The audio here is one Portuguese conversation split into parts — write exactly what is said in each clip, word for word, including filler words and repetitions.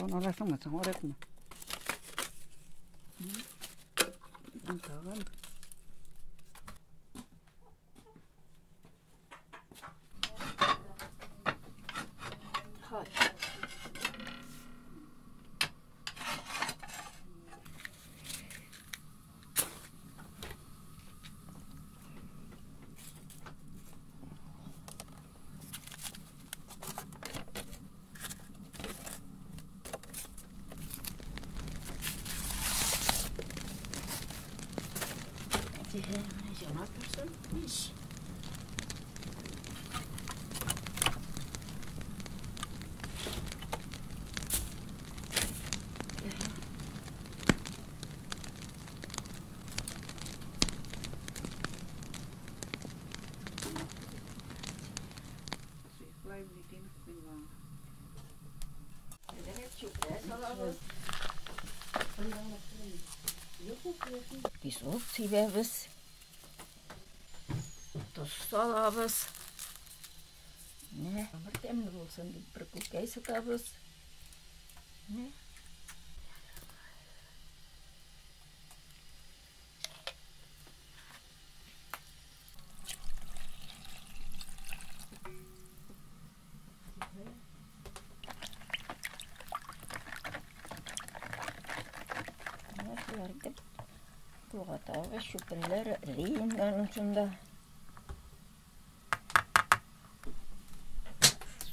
아, 놀라서는 참 오래구나. 응? 더 간다. Biz ook zivevs, dus salavs, nee, maar temmen wil zijn die perkoekijzen kabels, nee. Şüpheler reyin ben ucunda.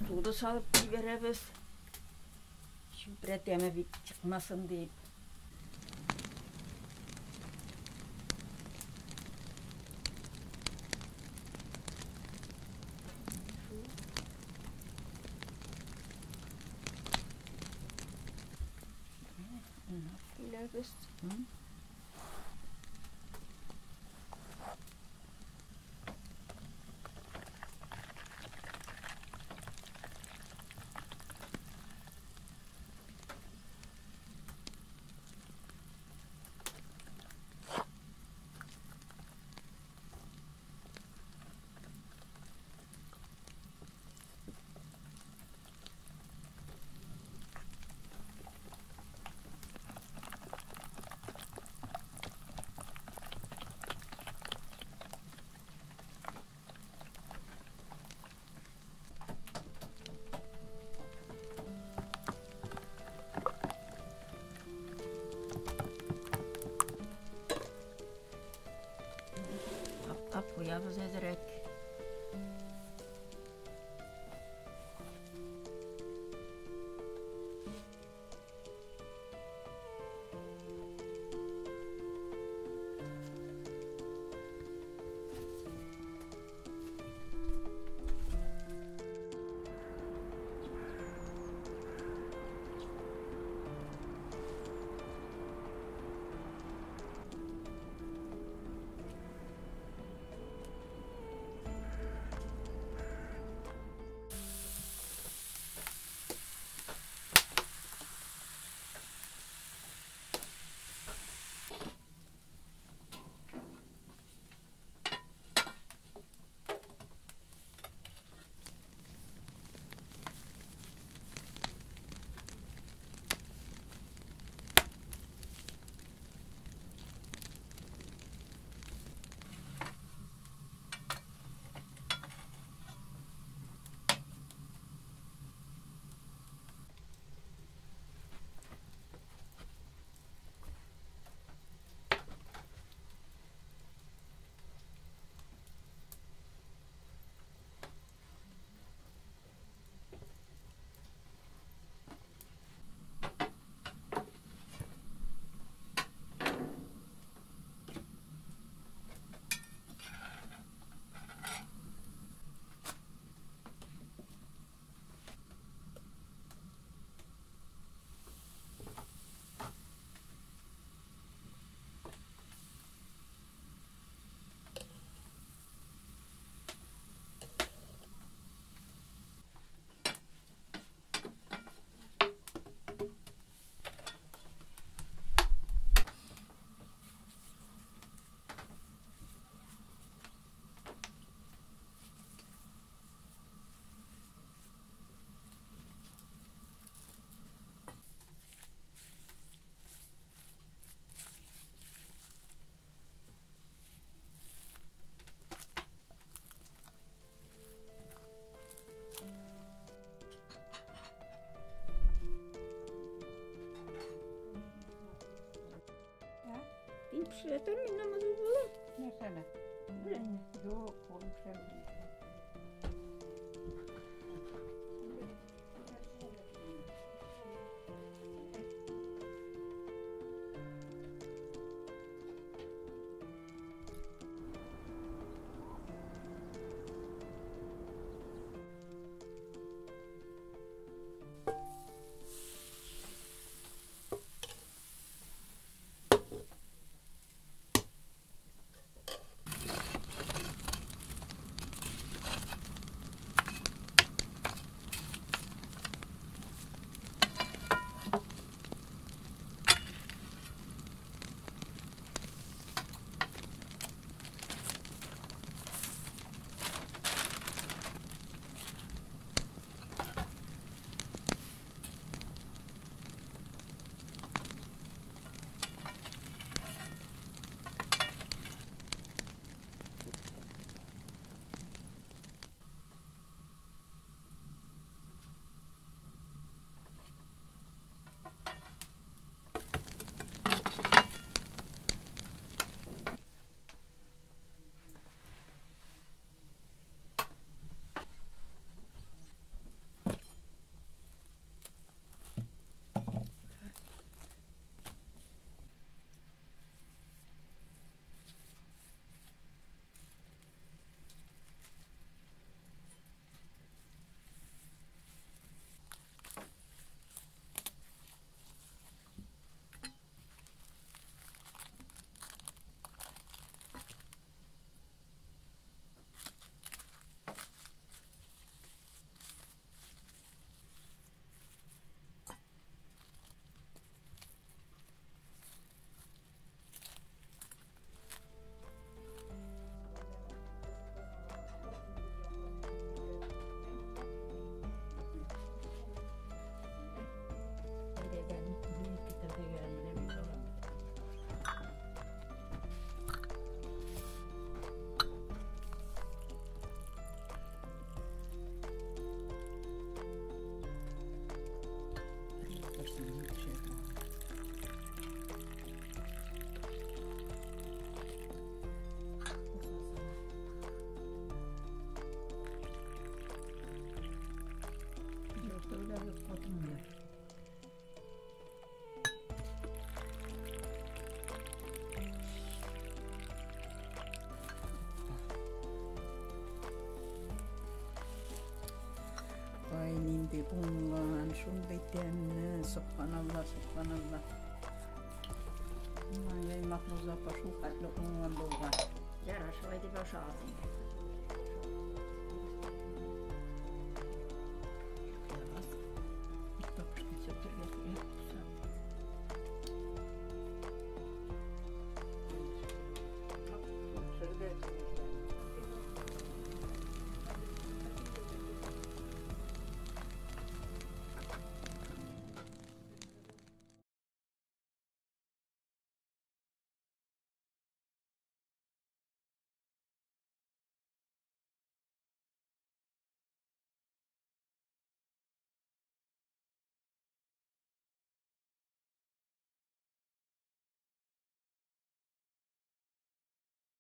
Suda salıp bibere biz. Şüphe teme bir çıkmasın deyip. Şüpheler biz. Yapız ederek 실례됩니다. 네, 사나. 그래. 요 고르셔. Bungan şundayken subhanallah subhanallah ay maknuzla paşu katlı bungan bungan yara şöyle bir şey